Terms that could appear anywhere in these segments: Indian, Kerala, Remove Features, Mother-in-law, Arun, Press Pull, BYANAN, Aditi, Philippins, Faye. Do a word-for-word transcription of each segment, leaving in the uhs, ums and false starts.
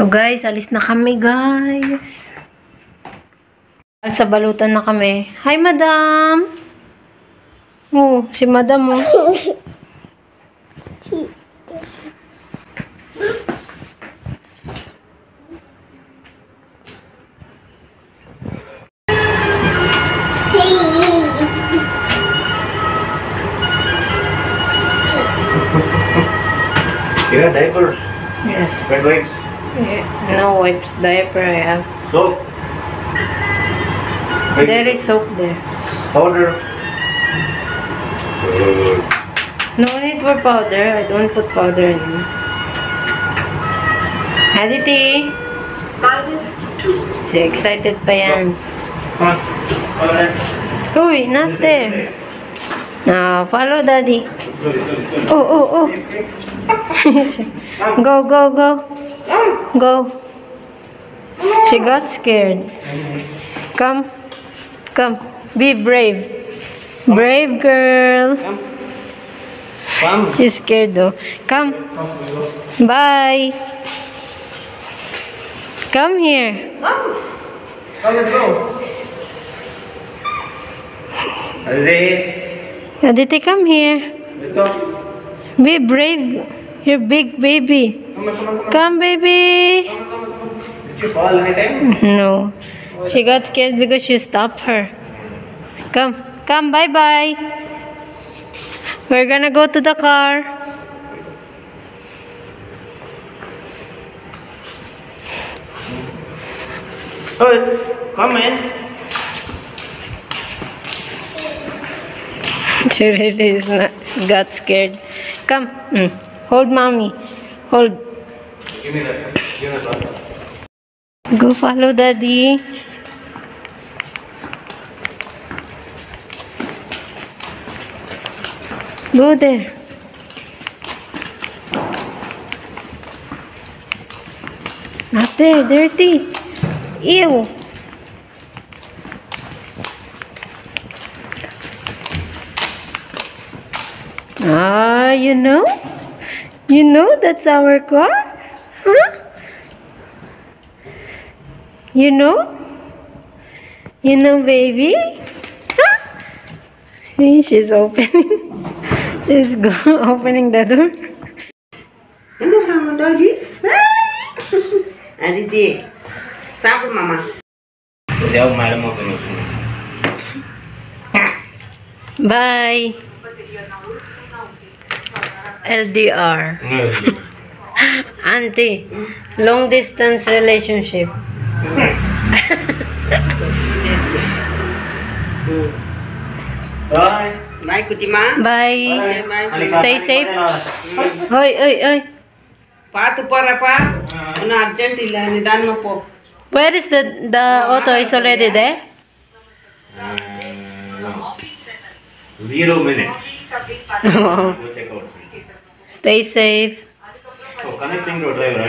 So guys, alis na kami guys. Sa balutan na kami. Hi madam! Oh, si madam oh. You have diapers? Yes. Red wipes? Yeah. No wipes. Diaper I have. Soap? Wait. There is soap there. Powder? No need for powder. I don't put powder in it. Aditi! She's excited pa yan. Huh? Uy, not there. Now follow daddy. Oh, oh, oh. Go, go, go. Go. She got scared. Come. Come. Be brave. Brave girl. She's scared though. Come. Bye. Come here. Aditi, come here. Be brave, you're big baby. Come, baby. Did you fall anytime? No. She got scared because you stopped her. Come, come, bye bye. We're gonna go to the car. Oh, come in. She really is not, got scared. Come, mm. Hold mommy. Hold. Give me that. Give me that. Go follow daddy. Go there. Not there, dirty. Ew. Ah, you know? You know that's our car? Huh? You know? You know, baby? Huh? See, she's opening. She's go opening the door. Hello, Mama Doggy. Aditi. Sample, Mama. Bye. L D R. Auntie, long distance relationship. Bye. Bye, Kutima. Bye. Bye. Stay safe. Oi, oi, oi. Where is the, the auto? Is already there? Uh, no. Zero minutes. Oh. Stay safe. Oh, connecting to driver.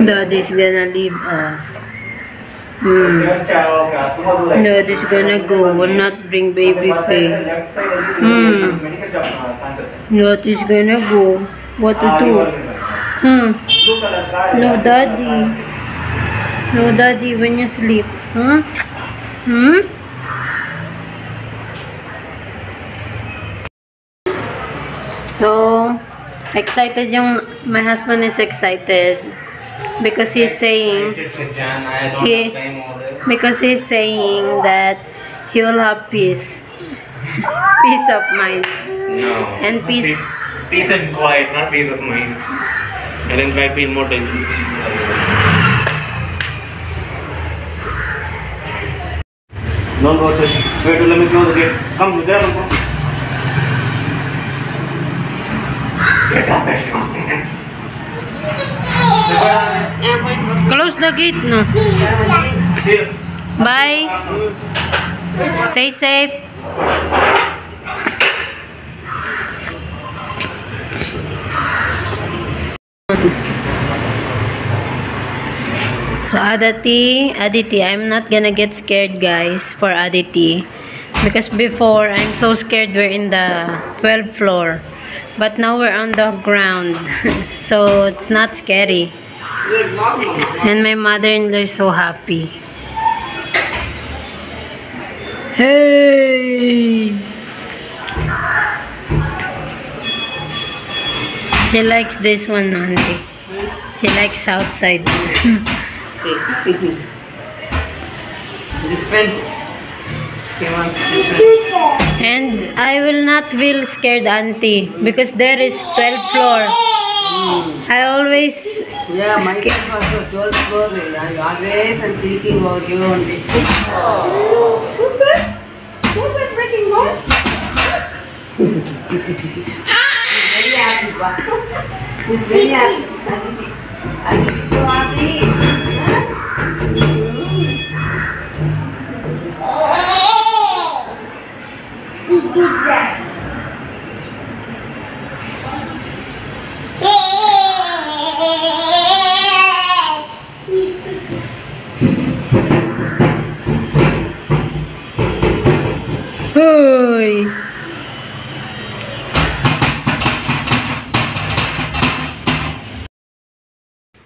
Daddy's gonna leave us. Mm. Daddy's gonna go. Will not bring baby Faye. Mm. Daddy's gonna go. What to do? Hmm. No daddy. No daddy when you sleep. Huh? Hmm? So, excited yung, my husband is excited because he's saying, he, because he's saying that he will have peace. Peace of mind. No. And peace. Peace and quiet, not peace of mind. And then might be more tension. Don't watch it. Wait till let me close the gate. Come, Mujay. Get up, get up. Close the gate, no. Bye. Stay safe. So So Aditi, Aditi, I'm not gonna get scared, guys, for Aditi. Because before, I'm so scared we're in the twelfth floor. But now we're on the ground. So it's not scary. And my mother-in-law is so happy. Hey! She likes this one, Auntie. She likes outside. Different. She wants different. And I will not feel scared, Auntie, because there is twelfth floor. Mm. I always. Yeah, myself also twelfth floor. I always am thinking about you only. Oh. Who's that? Who's that making noise? Who's very happy? Aditi. Aditi is so happy. Hey.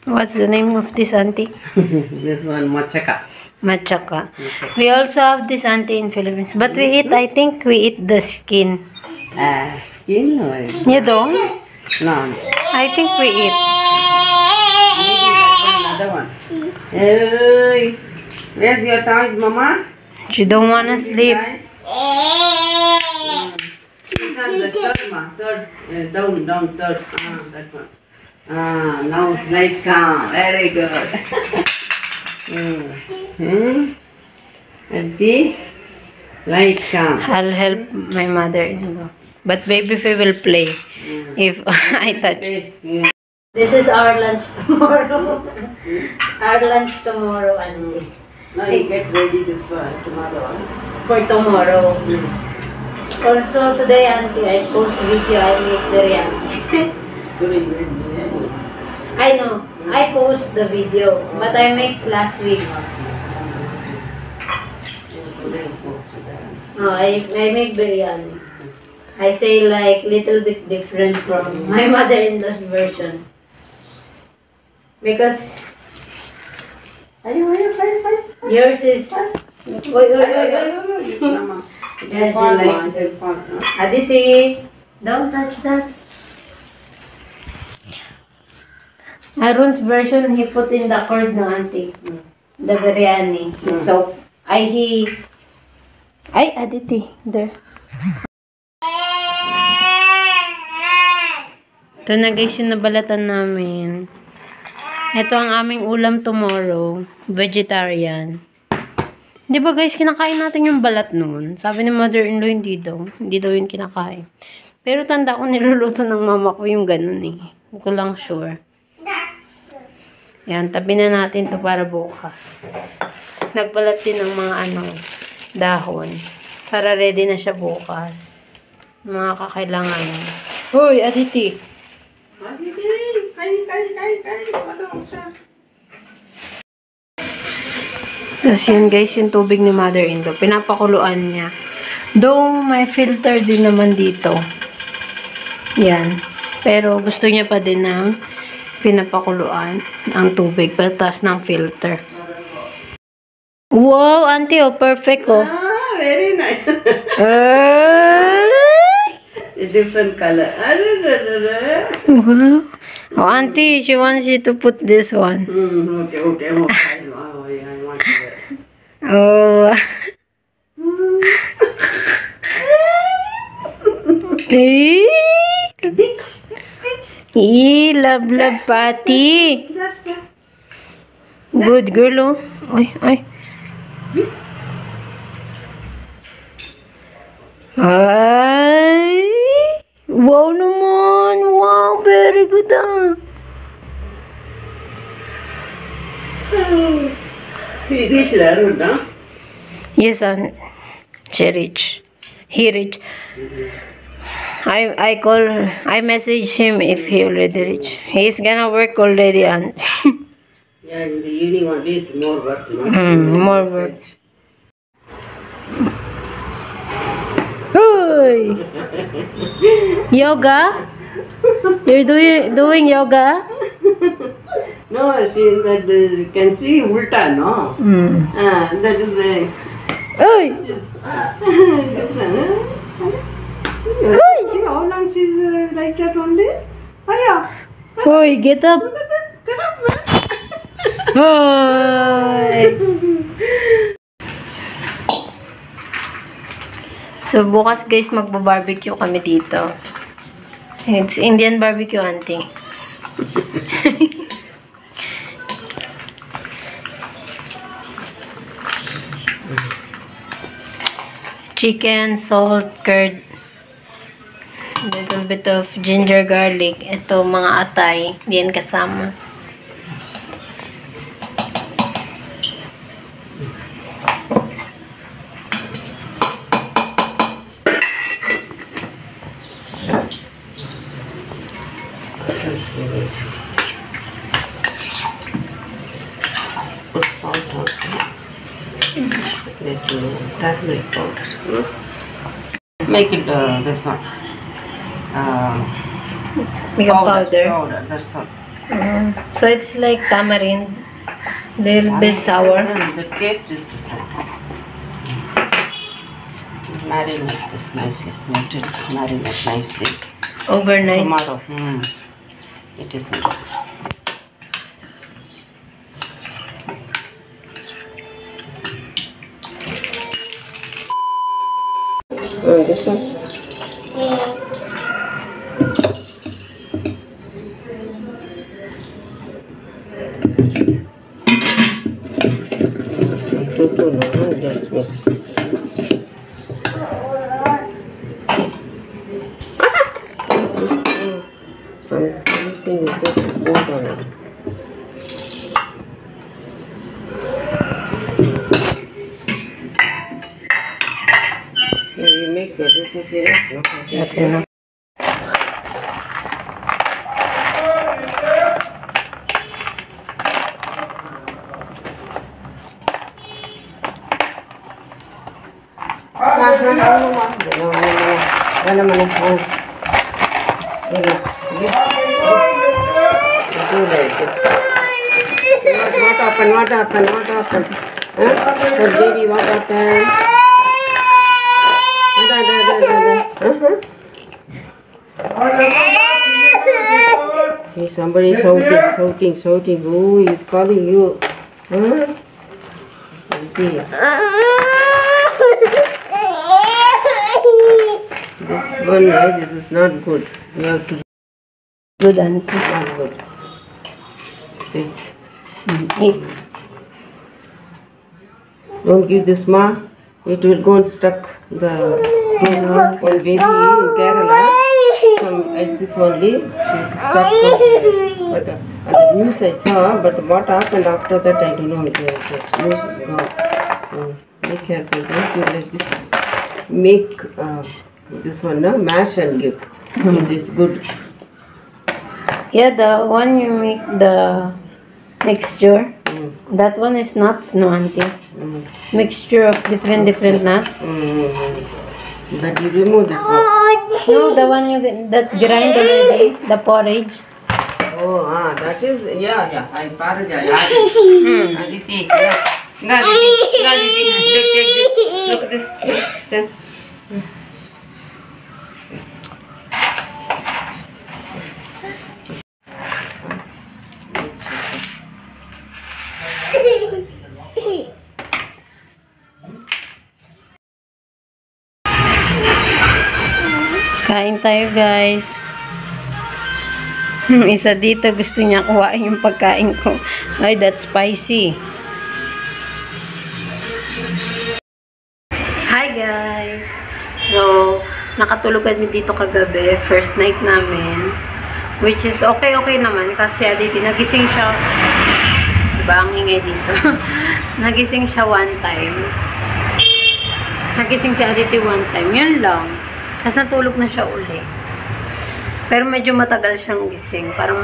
What's the name of this auntie? This one, machaka. Machaka. Machaka. We also have this auntie in Philippines. But we eat, I think we eat the skin. Uh, skin? Or you don't? No. I think we eat. Another one. Hey, where's your toys, Mama? She don't want to sleep. She's on the third one. Third, uh, down, down, third. Ah, that one. Ah, now it's night calm. Very good. mm. Hmm. At the light calm. I'll help my mother-in-law. But baby Faye will play mm. if I touch. Mm. This is our lunch tomorrow. Our lunch tomorrow, Andy. Now you get ready this for tomorrow. For tomorrow. Mm. Also today, Auntie, I post video. I make biryani. Doing I know. I post the video, but I made last week. Oh, I, I make biryani. I say like little bit different from my mother-in-law's version. Because yours is... Wait, wait, wait, wait. Like, Aditi, don't touch that. Arun's version, he put in the curd, no, Auntie. Mm. The biryani. Mm. So, I, he... I, Aditi, there. Ito na guys yung nabalatan namin. Ito ang aming ulam tomorrow. Vegetarian. Di ba guys, kinakain natin yung balat noon? Sabi ni mother-in-law, hindi daw. Hindi daw yung kinakain. Pero tanda ko, niluluto ng mama ko yung ganun eh. Hindi ko lang sure. Yan, tabi na natin to para bukas. Nagbalat din ng mga ano, dahon. Para ready na siya bukas. Mga kakailangan. Hoy, Aditi! Aditi! Kain, kain, kain, kain! Patawag siya. Tapos yan guys, yung tubig ni mother-in-law. Pinapakuluan niya. Though may filter din naman dito. Yan. Pero gusto niya pa din ng pinapakuluan ang tubig patas ng filter. Wow, Auntie, oh, perfect, oh. Ah, very nice. uh, different color. Wow. Oh, Auntie, she wants you to put this one. Mm, okay, okay, okay. Wow, yeah, I want that. Oh. Hey. Eee, love, love, Patty. Good girl, oh. Oy, oy. Ay. Wow naman. Wow, very good, ah. He reached the road, huh? Yes, son. She reached. He reached. I I call I message him if he already reach. He's gonna work already, and Yeah, in the evening only it's more work. Mm, more work. Yoga? You're doing doing yoga? No, she that uh, you can see ulta, no? Mm. Ah, that is like. Oi! Yes. Oi! How long she's uh, like that only? Oh yeah. Oi, get up! Get up, man! Oi! So bukas guys magba-barbecue kami dito. It's Indian barbecue, auntie. Chicken, salt, curd, little bit of ginger, garlic. Ito mga atay, diyan kasama. Put salt also. Little garlic powder. Hmm? Make it uh, this one. Uh, Make powder, powder. powder. That's all. Mm. So it's like tamarind. Little tamarind bit sour. The taste is different. Marinate this nicely. Marinate nicely. Overnight. Tomato. Hmm. It is nice. Oh, this one? Yeah. Two, two, no, no, just mix. Something is just going on. This is it. That's enough. What happened? What happened? Huh? Baby, what happened? Hey, somebody is shouting, shouting, shouting. Who is calling you? Huh? This one, eh, this is not good. You have to good and keep on good. Okay. Mm-hmm. Don't give this ma. It will go and stuck the one baby in Kerala. So like this only, she stuck on. But uh, the news I saw, but what happened after that I don't know. The, the news is gone. Be careful, don't you let this make uh, this one uh, mash and give. Mm-hmm. Which is good. Yeah, the one you make the mixture. Mm. That one is nuts, no auntie. Mm. Mixture of different different nuts. Mm. But you remove this one. No, the one you get, that's grind already. The porridge. Oh, ah, that is yeah yeah. I porridge. I Aditi. Now Aditi, look, take this. Look at this. Kain tayo guys. Isa dito gusto niya kuhain yung pagkain ko. Ay, that's spicy. Hi guys. So, nakatulog kami dito kagabi. First night namin. Which is okay okay naman kasi Aditi nagising siya. Diba, ang ingay dito. Nagising siya one time. Nagising si Aditi one time. Yun lang. Tapos natulog na siya uli. Pero medyo matagal siyang gising. Parang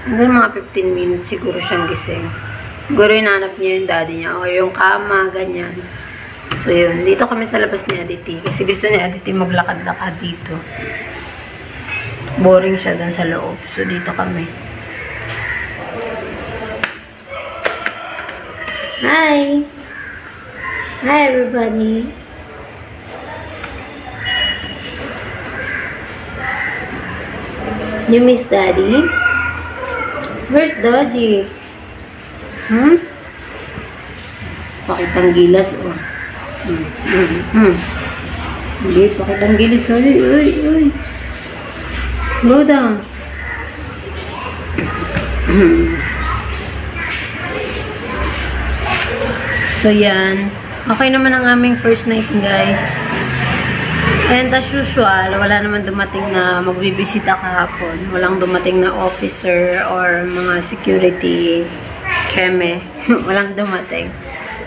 Hanggang mga fifteen minutes siguro siyang gising. Siguro inanap niya yung daddy niya o yung kama, ganyan. So yun, dito kami sa labas ni Aditi kasi gusto ni Aditi maglakad-lakad dito. Boring siya doon sa loob. So dito kami. Hi! Hi everybody! You miss daddy? Where's daddy? Hmm? Pakitang gilas oh. Hmm. Hmm. Hmm. Hindi, pakitang gilas. Uy, uy, uy. Go down. So yan. Okay naman ang aming first night guys. And as usual, wala naman dumating na magbibisita kahapon. Walang dumating na officer or mga security keme. Walang dumating.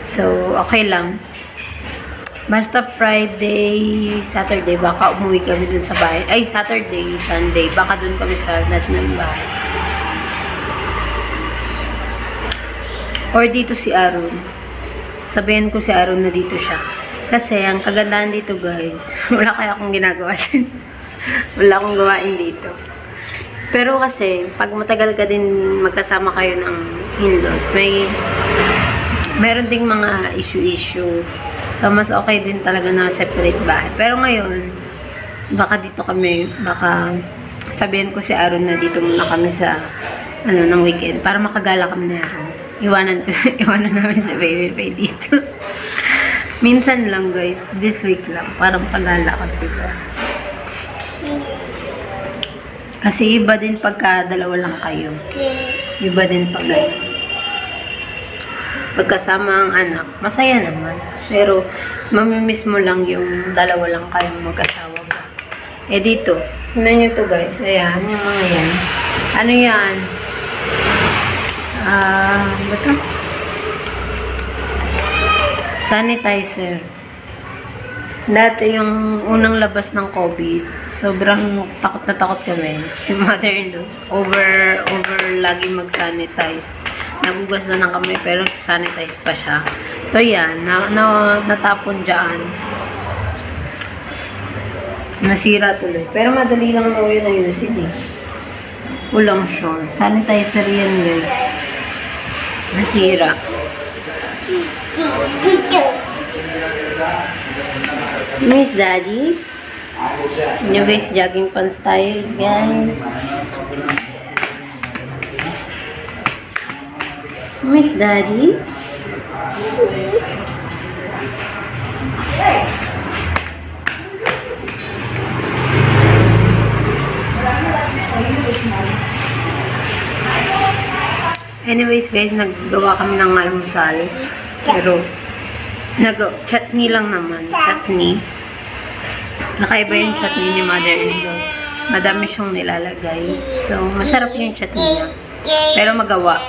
So, okay lang. Basta Friday, Saturday, baka umuwi kami dun sa bahay. Ay, Saturday, Sunday, baka dun kami sa nat ng bahay. Or dito si Arun. Sabihin ko si Arun na dito siya. Kasi ang kagandahan dito guys, wala kaya akong ginagawa din. Wala akong gawain dito. Pero kasi, pag matagal ka din magkasama kayo ng Hindos, may meron ding mga issue-issue. So mas okay din talaga na separate bahay. Pero ngayon, baka dito kami, baka sabihin ko si Arun na dito muna kami sa ano, ng weekend. Para makagala kami na Arun. Iwanan, iwanan namin si Baby Bay dito. Minsan lang guys, this week lang, parang paglalakad diba? Kasi iba din pagka dalawa lang kayo. Iba din pag pagkasama ang anak, masaya naman. Pero mamimiss mo lang yung dalawa lang kayong mag-asawa ba. Eh dito, tignan nyo to guys, ayan, yung mga yan. Ano yan? Ah, uh, baka? Sanitizer. Dati yung unang labas ng COVID, sobrang takot na takot kami. Si mother-in-law, over, over lagi mag-sanitize. Nagugas na lang kami pero sanitize pa siya. So yan, na, na, natapon dyan. Nasira tuloy. Pero madali lang daw yun ang ayusin eh. Ulang sure. Sanitizer yan guys. Nasira. Miss daddy. Nyo guys, jogging pants tayo guys. Miss daddy. Anyways guys, naggawa kami ng almusal. Pero, nag-chutney lang naman. Chutney. Nakaiba yung chutney ni mother-in-law. Madami siyang nilalagay. So, masarap yung chutney niya. Pero magawa.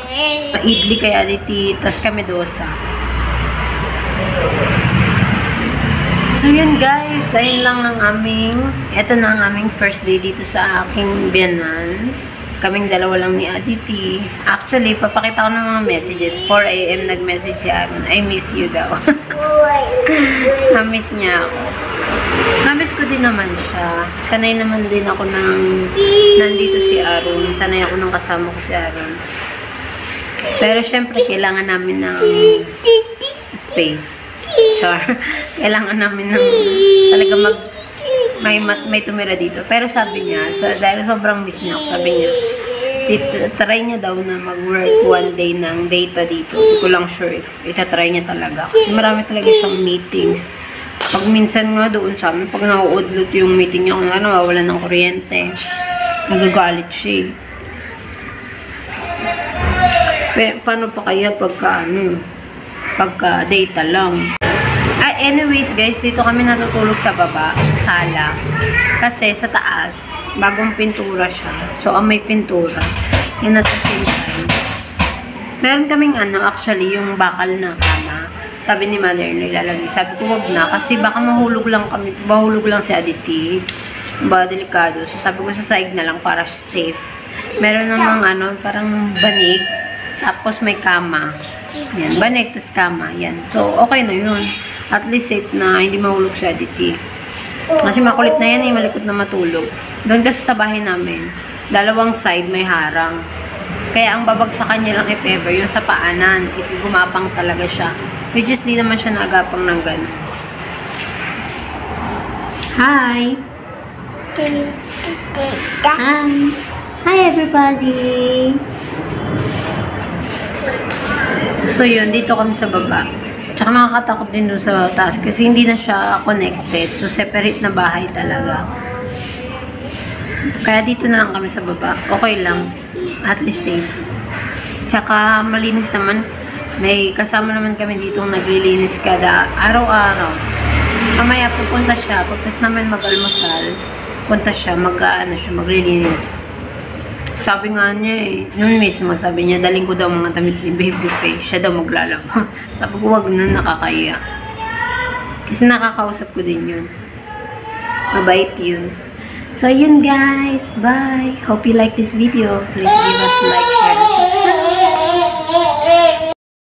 Maidli kay Aditi. Tapos kami dosa. So, yun guys. Ayun lang ang aming, eto na ang aming first day dito sa aking biyanan. Kaming dalawa lang ni Aditi. Actually, papakita ko ng mga messages. four A M nag-message si Arun. I miss you daw. Namiss niya ako. Namiss ko din naman siya. Sanay naman din ako ng nandito si Arun. Sanay ako ng kasama ko si Arun. Pero syempre, kailangan namin ng space. Char. Kailangan namin ng talaga mag May, may tumira dito. Pero sabi niya, sa, dahil sobrang miss niya ako, sabi niya, try niya daw na mag-work one day ng data dito. Hindi ko lang sure if itatry niya talaga. Kasi marami talaga siyang meetings. Pag minsan nga doon sa amin, pag naku-udlot yung meeting niya, kung nga nawawalan ng kuryente, nagagalit siya. Pe, paano pa kaya pagka ano, pagka data lang? Anyways guys, dito kami natutulog sa baba, sa sala. Kasi sa taas, bagong pintura siya. So, ang may pintura. And at the same time, meron kaming ano, actually, yung bakal na kama. Sabi ni mother, nilalagay. Sabi ko, wag na. Kasi baka mahulog lang kami, mahulog lang si Aditi. Ba, delikado. So, sabi ko, sa side na lang para safe. Meron namang ano, parang banig. Tapos may kama. Yan, banig, tas kama. Yan. So, okay na yun. At least safe na hindi mahulog si Aditi. Kasi makulit na yan eh, malikot na matulog. Doon kasi sa bahay namin, dalawang side may harang. Kaya ang babagsakan niya lang if ever, yung sa paanan, if gumapang talaga siya. Which is, di naman siya nagapang ng ganun. Hi! Hi! Hi everybody! So yun, dito kami sa baba. Tsaka nakakatakot din doon sa taas kasi hindi na siya connected. So separate na bahay talaga. Kaya dito na lang kami sa baba. Okay lang. At least safe. Tsaka malinis naman. May kasama naman kami dito naglilinis kada araw-araw. Kamaya pupunta siya. Pagtas naman mag-almusal, punta siya, mag, ano, siya maglilinis. Sabi nga niya eh, noon mismo sabi niya, daling ko daw mga damit ni Baby Faye. Siya daw maglalaba. Sabi ko, wag na, nakakaya. Kasi nakakausap ko din yun. Mabait yun. So, yun guys. Bye. Hope you like this video. Please give us a like, share,